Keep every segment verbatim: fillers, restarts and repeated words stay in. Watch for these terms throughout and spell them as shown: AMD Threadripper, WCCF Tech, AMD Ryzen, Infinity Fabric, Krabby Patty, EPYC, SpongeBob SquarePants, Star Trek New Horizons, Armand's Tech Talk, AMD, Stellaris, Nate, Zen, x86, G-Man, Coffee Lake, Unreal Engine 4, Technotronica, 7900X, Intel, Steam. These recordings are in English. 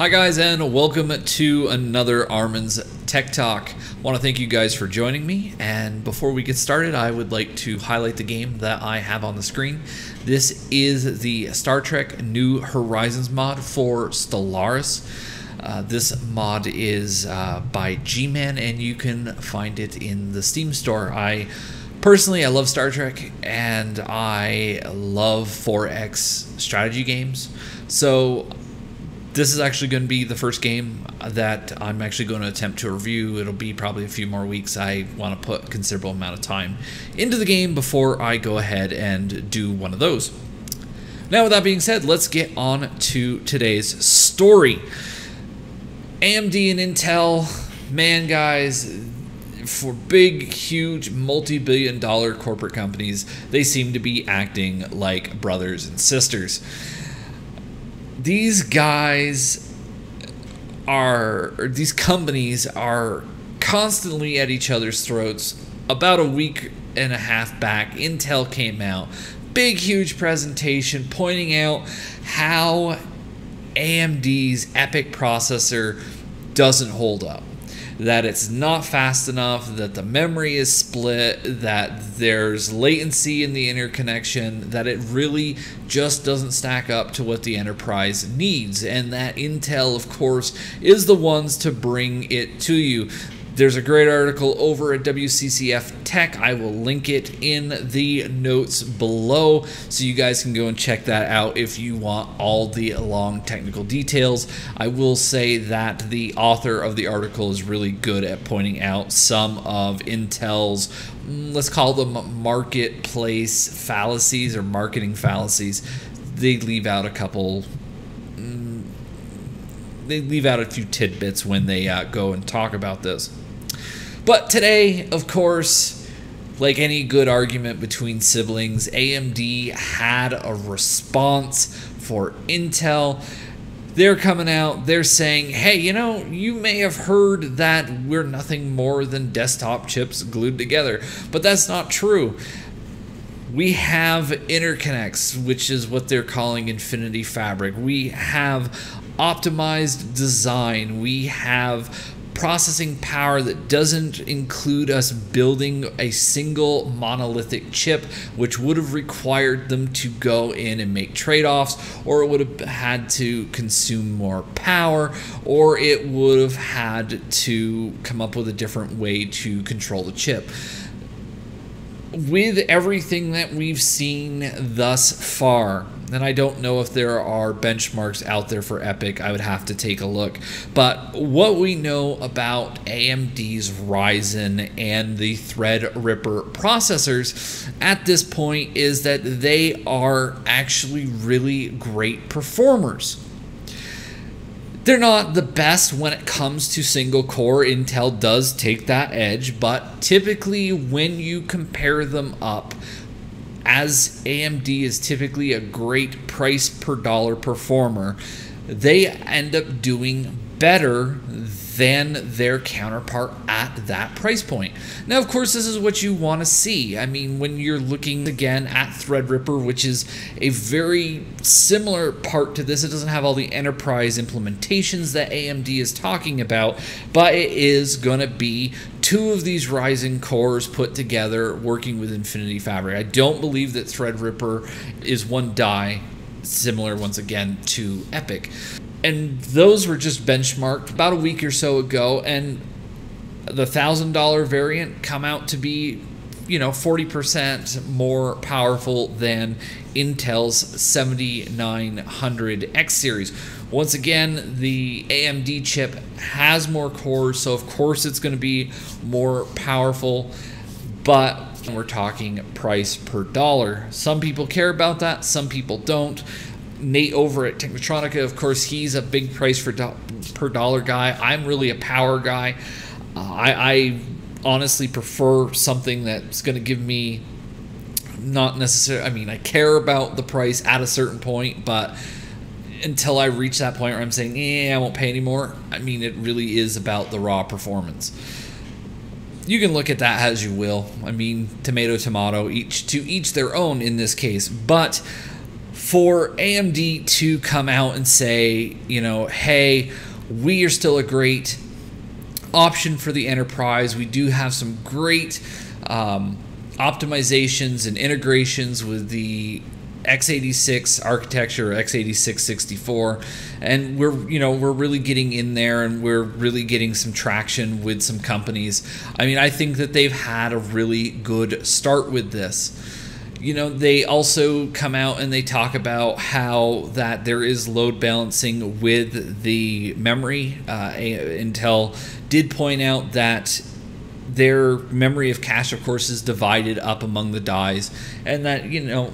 Hi guys, and welcome to another Armand's Tech Talk. I want to thank you guys for joining me, and before we get started, I would like to highlight the game that I have on the screen. This is the Star Trek New Horizons mod for Stellaris. Uh, this mod is uh, by G-Man, and you can find it in the Steam store. I personally, I love Star Trek, and I love four X strategy games. So this is actually going to be the first game that I'm actually going to attempt to review. It'll be probably a few more weeks. I want to put a considerable amount of time into the game before I go ahead and do one of those. Now, with that being said, let's get on to today's story. A M D and Intel, man, guys, for big, huge, multi-billion dollar corporate companies, they seem to be acting like brothers and sisters. These guys are, or these companies are constantly at each other's throats. About a week and a half back, Intel came out, big, huge presentation pointing out how A M D's EPYC processor doesn't hold up, that it's not fast enough, that the memory is split, that there's latency in the interconnection, that it really just doesn't stack up to what the enterprise needs, and that Intel, of course, is the ones to bring it to you. There's a great article over at W C C F Tech. I will link it in the notes below so you guys can go and check that out if you want all the long technical details. I will say that the author of the article is really good at pointing out some of Intel's, let's call them, marketplace fallacies or marketing fallacies. They leave out a couple They leave out a few tidbits when they uh, go and talk about this. But today, of course, like any good argument between siblings, A M D had a response for Intel. They're coming out, they're saying, hey, you know, you may have heard that we're nothing more than desktop chips glued together, but that's not true. We have interconnects, which is what they're calling Infinity Fabric. We have optimized design. We have processing power that doesn't include us building a single monolithic chip, which would have required them to go in and make trade-offs, or it would have had to consume more power, or it would have had to come up with a different way to control the chip. With everything that we've seen thus far, and I don't know if there are benchmarks out there for EPYC, I would have to take a look, but what we know about A M D's Ryzen and the Threadripper processors at this point is that they are actually really great performers. They're not the best when it comes to single core. Intel does take that edge, but typically when you compare them up, as A M D is typically a great price per dollar performer, they end up doing better than their counterpart at that price point. Now, of course, this is what you want to see. I mean, when you're looking again at Threadripper, which is a very similar part to this, it doesn't have all the enterprise implementations that A M D is talking about, but it is going to be two of these Ryzen cores put together working with Infinity Fabric. I don't believe that Threadripper is one die, similar once again to EPYC. And those were just benchmarked about a week or so ago, and the one thousand dollar variant come out to be, you know, forty percent more powerful than Intel's seventy-nine hundred X series. Once again, the A M D chip has more cores, so of course it's going to be more powerful, but we're talking price per dollar. Some people care about that, some people don't. Nate over at Technotronica, of course, he's a big price for do per dollar guy. I'm really a power guy. Uh, I, I honestly prefer something that's going to give me not necessarily, I mean, I care about the price at a certain point, but until I reach that point where I'm saying, yeah, I won't pay anymore, I mean, it really is about the raw performance. You can look at that as you will. I mean, tomato, tomato, each to each their own in this case, but for A M D to come out and say, you know, hey, we are still a great option for the enterprise. We do have some great um, optimizations and integrations with the x eighty-six architecture, x eighty-six sixty-four, and we're, you know, we're really getting in there, and we're really getting some traction with some companies. I mean, I think that they've had a really good start with this. You know, they also come out and they talk about how that there is load balancing with the memory. Uh, Intel did point out that their memory of cache, of course, is divided up among the dies, and that, you know,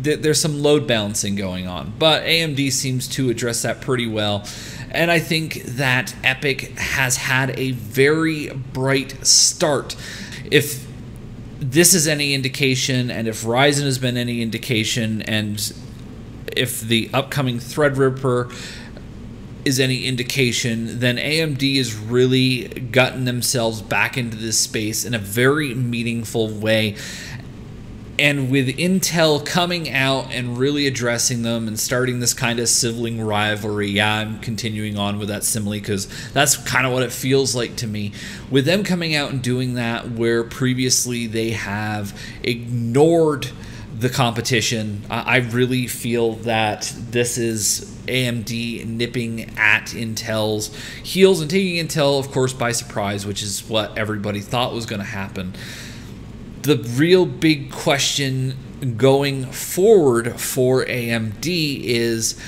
there's some load balancing going on, but A M D seems to address that pretty well. And I think that EPYC has had a very bright start. If this is any indication, and if Ryzen has been any indication, and if the upcoming Threadripper is any indication, then A M D has really gotten themselves back into this space in a very meaningful way. And with Intel coming out and really addressing them and starting this kind of sibling rivalry, yeah, I'm continuing on with that simile because that's kind of what it feels like to me. With them coming out and doing that, where previously they have ignored the competition, I really feel that this is A M D nipping at Intel's heels and taking Intel, of course, by surprise, which is what everybody thought was going to happen. The real big question going forward for A M D is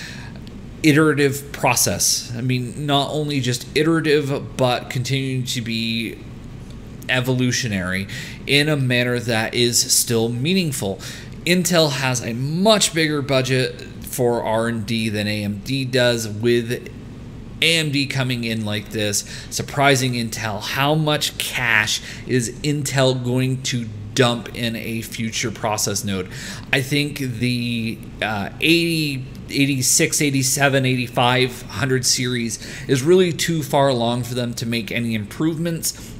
iterative process. I mean, not only just iterative, but continuing to be evolutionary in a manner that is still meaningful. Intel has a much bigger budget for R and D than A M D does. With A M D coming in like this, surprising Intel, how much cash is Intel going to dump in a future process node? I think the uh, eighty, eighty-six, eighty-seven, eighty-five, one hundred series is really too far along for them to make any improvements.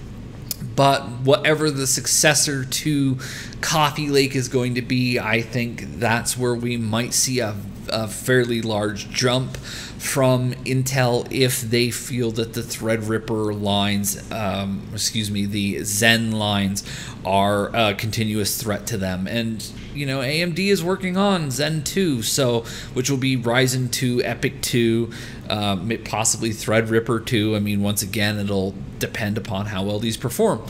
But whatever the successor to Coffee Lake is going to be, I think that's where we might see a, a fairly large jump from Intel if they feel that the Threadripper lines, um, excuse me, the Zen lines are a continuous threat to them. And, you know, A M D is working on Zen two, so, which will be Ryzen two, EPYC two, um, possibly Threadripper two. I mean, once again, it'll depend upon how well these perform.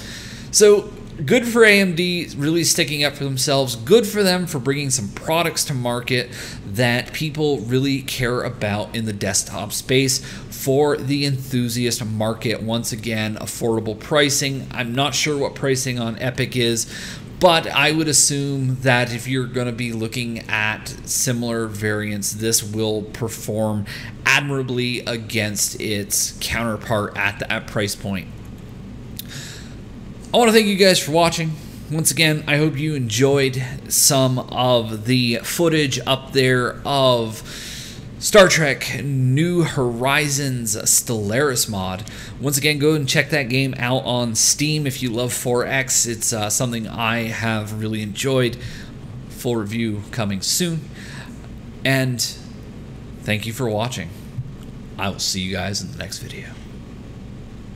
So good for A M D really sticking up for themselves. Good for them for bringing some products to market that people really care about in the desktop space for the enthusiast market. Once again, affordable pricing. I'm not sure what pricing on EPYC is, but I would assume that if you're going to be looking at similar variants, this will perform admirably against its counterpart at that price point. I want to thank you guys for watching. Once again, I hope you enjoyed some of the footage up there of Star Trek New Horizons Stellaris mod. Once again, go and check that game out on Steam if you love four X. It's uh, something I have really enjoyed. Full review coming soon. And thank you for watching. I will see you guys in the next video.